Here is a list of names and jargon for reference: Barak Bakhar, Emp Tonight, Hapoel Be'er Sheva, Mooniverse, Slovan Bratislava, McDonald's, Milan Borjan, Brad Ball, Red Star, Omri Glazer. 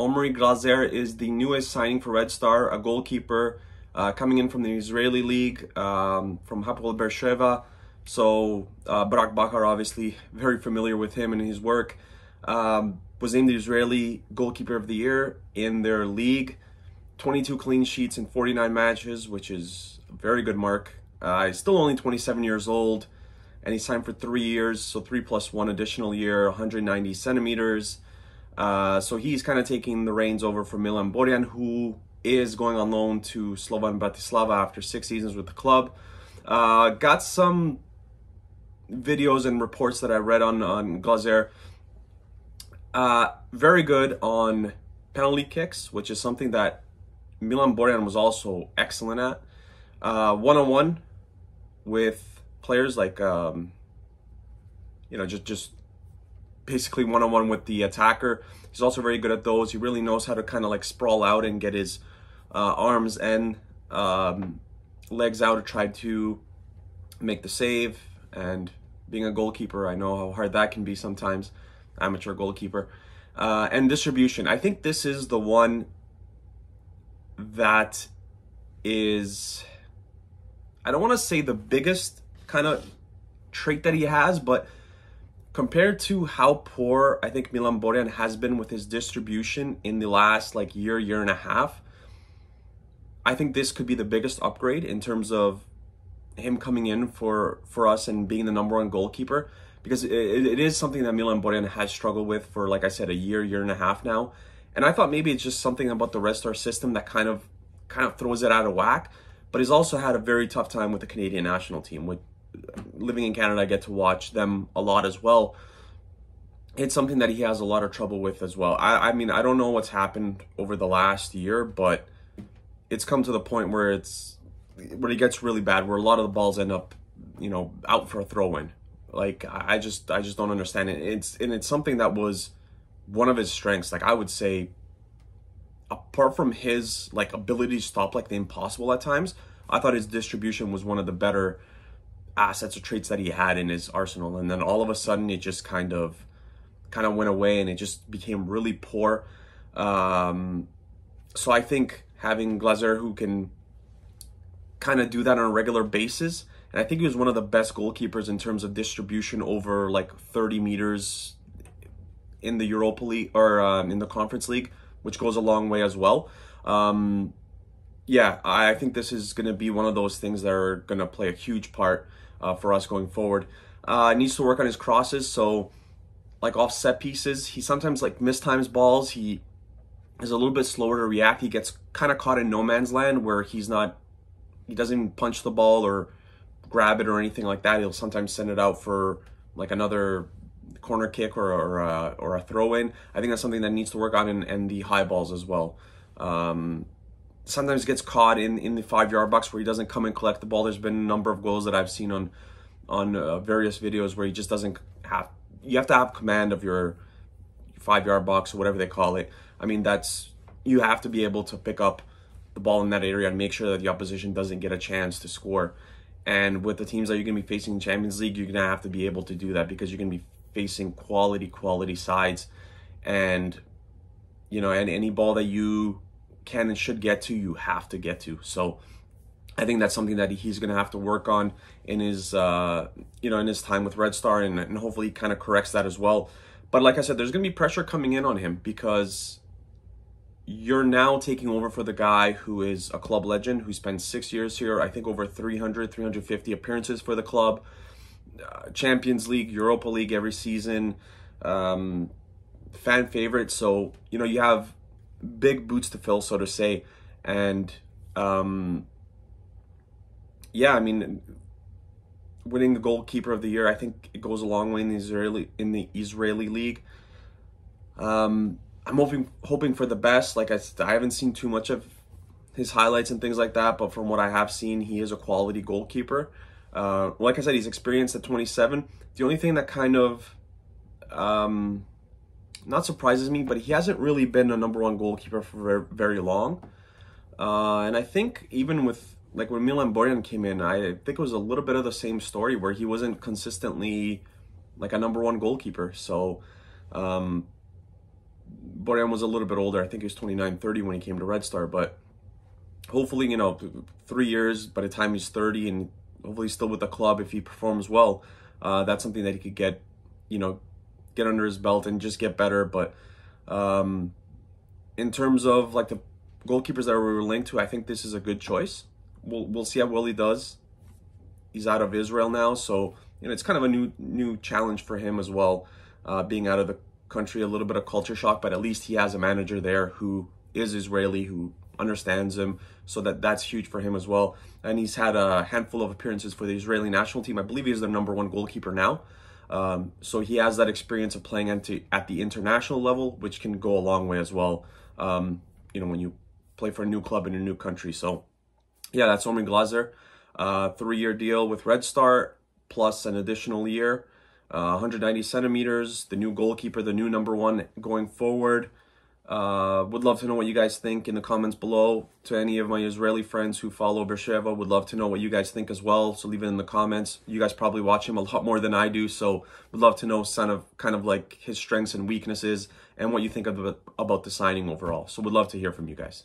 Omri Glazer is the newest signing for Red Star, a goalkeeper coming in from the Israeli league, from Hapoel Be'er Sheva. So Barak Bakhar, obviously very familiar with him and his work, was named the Israeli goalkeeper of the year in their league. 22 clean sheets in 49 matches, which is a very good mark. He's still only 27 years old, and he signed for 3 years, so 3 plus 1 additional year, 190 centimeters. So he's kind of taking the reins over from Milan Borjan, who is going on loan to Slovan Bratislava after 6 seasons with the club. Got some videos and reports that I read on Glazer. Very good on penalty kicks, which is something that Milan Borjan was also excellent at. One-on-one with players, like, you know, just basically one-on-one with the attacker. He's also very good at those. He really knows how to kind of like sprawl out and get his arms and legs out to try to make the save. And being a goalkeeper, I know how hard that can be sometimes, amateur goalkeeper. And distribution. I think this is the one that is, I don't want to say the biggest kind of trait that he has, but compared to how poor I think Milan Borjan has been with his distribution in the last like year and a half, I think this could be the biggest upgrade in terms of him coming in for us and being the number one goalkeeper, because it is something that Milan Borjan has struggled with for, like I said, a year and a half now. And I thought maybe it's just something about the Red Star system that kind of throws it out of whack. But he's also had a very tough time with the Canadian national team. With living in Canada, I get to watch them a lot as well. It's something that he has a lot of trouble with as well. I mean, I don't know what's happened over the last year, but it's come to the point where it gets really bad, where a lot of the balls end up, you know, out for a throw-in. Like, I just don't understand it. It's something that was one of his strengths. Like, I would say, apart from his like ability to stop like the impossible at times, I thought his distribution was one of the better assets or traits that he had in his arsenal. And then all of a sudden, it just kind of went away, and it just became really poor. So I think having Glazer, who can kind of do that on a regular basis, and I think he was one of the best goalkeepers in terms of distribution over like 30 meters in the Europa League, or in the Conference League, which goes a long way as well. Yeah, I think this is going to be one of those things that are going to play a huge part for us going forward. Needs to work on his crosses, so like off set pieces, he sometimes like mistimes balls. He is a little bit slower to react. He gets kind of caught in no man's land where he doesn't even punch the ball or grab it or anything like that. He'll sometimes send it out for like another corner kick or a throw in. I think that's something that needs to work on, and the high balls as well. Sometimes gets caught in the 5-yard box where he doesn't come and collect the ball. There's been a number of goals that I've seen on various videos where he just doesn't have. You have to have command of your 5-yard box or whatever they call it. I mean, you have to be able to pick up the ball in that area and make sure that the opposition doesn't get a chance to score. And with the teams that you're going to be facing in Champions League, you're going to have to be able to do that, because you're going to be facing quality sides, and you know, and any ball that you can and should get to, you have to get to. So I think that's something that he's going to have to work on in his you know, in his time with Red Star, and hopefully he kind of corrects that as well. But like I said, there's going to be pressure coming in on him, because you're now taking over for the guy who is a club legend, who spent 6 years here, I think over 350 appearances for the club, Champions League, Europa League every season, fan favorite. So, you know, you have big boots to fill, so to say. And yeah, I mean, winning the goalkeeper of the year, I think it goes a long way in the Israeli league. I'm hoping for the best. Like I haven't seen too much of his highlights and things like that, but from what I have seen, he is a quality goalkeeper. Like I said, he's experienced at 27. The only thing that kind of not surprises me, but he hasn't really been a number one goalkeeper for very long. And I think even with, like, when Milan Borjan came in, I think it was a little bit of the same story where he wasn't consistently like a number one goalkeeper. So Borjan was a little bit older. I think he was 29, 30 when he came to Red Star, but hopefully, you know, 3 years by the time he's 30 and hopefully he's still with the club, if he performs well, that's something that he could get, you know, get under his belt and just get better. But in terms of like the goalkeepers that we were linked to, I think this is a good choice. We'll see how well he does. He's out of Israel now, so you know, it's kind of a new challenge for him as well, being out of the country, a little bit of culture shock, but at least he has a manager there who is Israeli, who understands him, so that's huge for him as well. And he's had a handful of appearances for the Israeli national team. I believe he is their number one goalkeeper now. So he has that experience of playing at the international level, which can go a long way as well, you know, when you play for a new club in a new country. So yeah, that's Omri Glazer. 3-year deal with Red Star, plus an additional year, 190 centimeters, the new goalkeeper, the new number one going forward. Would love to know what you guys think in the comments below. To any of my Israeli friends who follow Be'er Sheva, would love to know what you guys think as well. So leave it in the comments. You guys probably watch him a lot more than I do, so would love to know kind of like his strengths and weaknesses and what you think about the signing overall. So would love to hear from you guys.